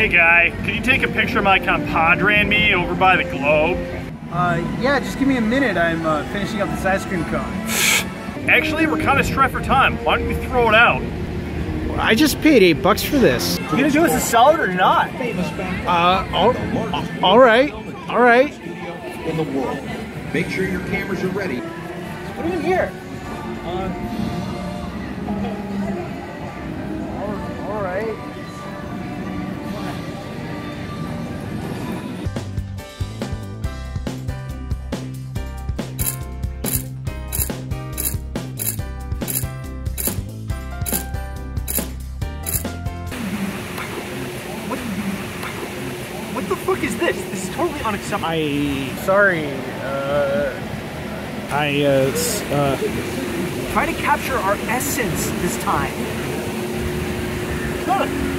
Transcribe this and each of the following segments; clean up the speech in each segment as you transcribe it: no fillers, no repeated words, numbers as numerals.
Hey guy, could you take a picture of my compadre and me over by the globe? Yeah, just give me a minute. I'm finishing up this ice cream cone. Actually, we're kind of strapped for time. Why don't we throw it out? I just paid $8 for this. You gonna do us a solid or not? All right. In the world. Make sure your cameras are ready. What do you hear? All right. What the fuck is this? This is totally unacceptable. Try to capture our essence this time. Look.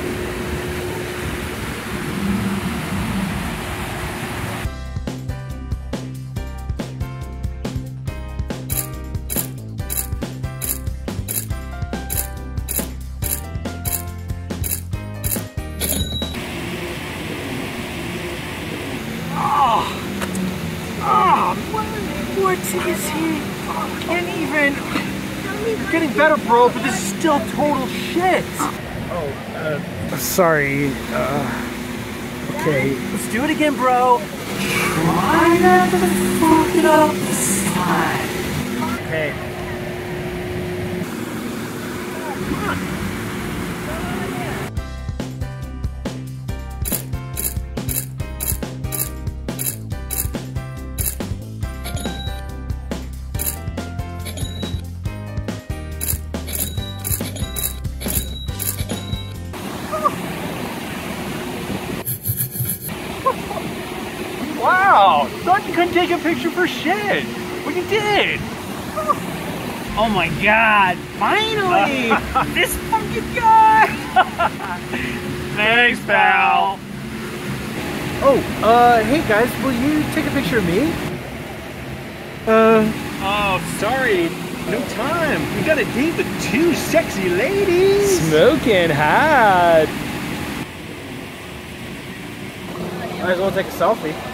What is he? I can't even. You're getting better, bro, but this is still total shit. Okay. Let's do it again, bro. Try not to fuck it up this time. Okay. Come on. Wow, thought you couldn't take a picture for shit, but you did. Oh my god, finally, this fucking guy. Thanks, pal. Hey guys, will you take a picture of me? Oh, sorry, no time. We got a date with two sexy ladies. Smoking hot. Might as well take a selfie.